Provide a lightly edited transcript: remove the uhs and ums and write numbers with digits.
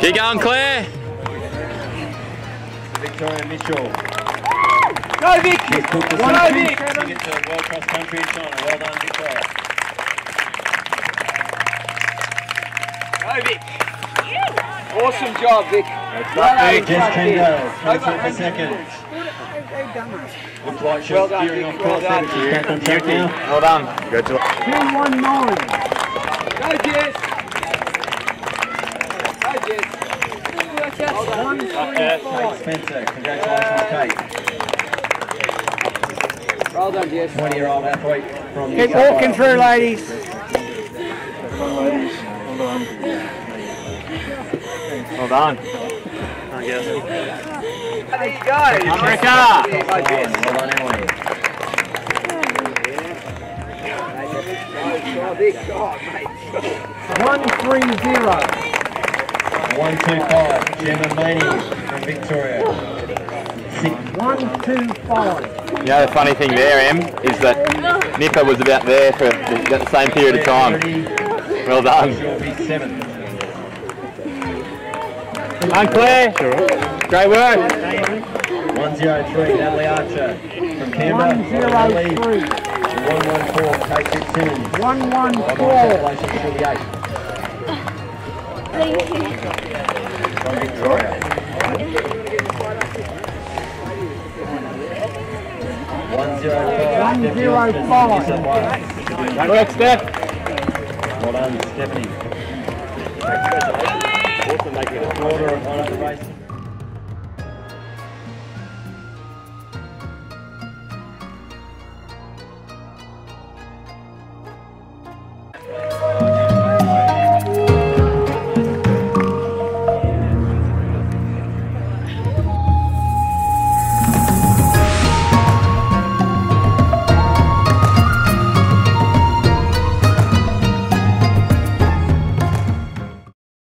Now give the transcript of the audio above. Keep going, Claire. Victoria Mitchell. Go Vic! Go Vic! She gets a World Cross Country in China. Well done, Victoria. Go Vic! Awesome job, Vic. That's not Vic. Just 10 goes. 24 seconds. Looks like she's steering on course there. She's back on track now. Well done. Good job. 2-1-9. Go Jess! Spencer, congratulations on Kate. Well done, Jess. 20-year-old athlete from New South Wales. Keep walking through, ladies. Well done. There you go. America. Well done, Emily. Oh, big shot, mate. 1-3-0. 1-2-5, Gemma Manning from Victoria. 1-2-5. You know the funny thing there, Em, is that Nipa was about there for the same period of time. Well done. Hi Claire. Great work. 1-0-3, Natalie Archer from Canberra. 1-0-3. 1-1-4, Kate Fitzsimmons. 1-1-4. Thank you. From Victoria. Yeah. 1-0-5. Work, Steph. Well done, Stephanie. Awesome, they get a quarter of one of the races.